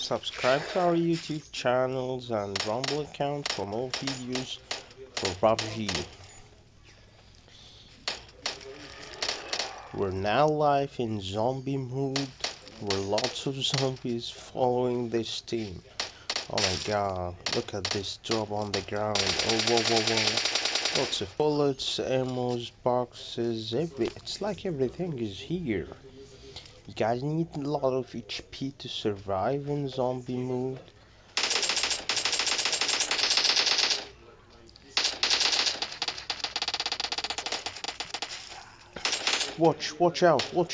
Subscribe to our YouTube channels and Rumble account for more videos for PUBG. We're now live in zombie mode, where lots of zombies following this team. Oh my god, look at this drop on the ground. Oh, whoa, whoa, whoa. Lots of bullets, ammos, boxes, it's like everything is here. You guys need a lot of HP to survive in zombie mode. Watch out. Go,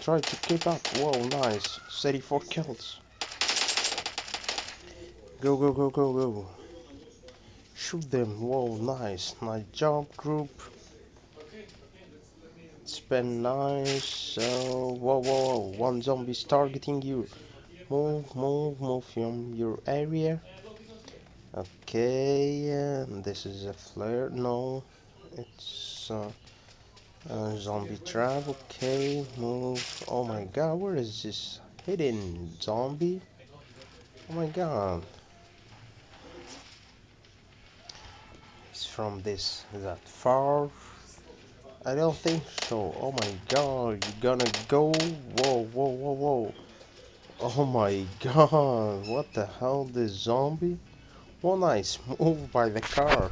try to keep up. Whoa, nice. 34 kills. Go. Shoot them. Whoa, nice. Nice job, group. It's been nice. Whoa. One zombie's targeting you. Move from your area. Okay, and this is a flare. No, it's zombie trap. Okay, move. Oh my god, where is this hidden zombie? Oh my god, it's from this that far. I don't think so. Oh my god, you gonna go? Whoa. Oh my god, what the hell, this zombie? Well, nice, moved by the car.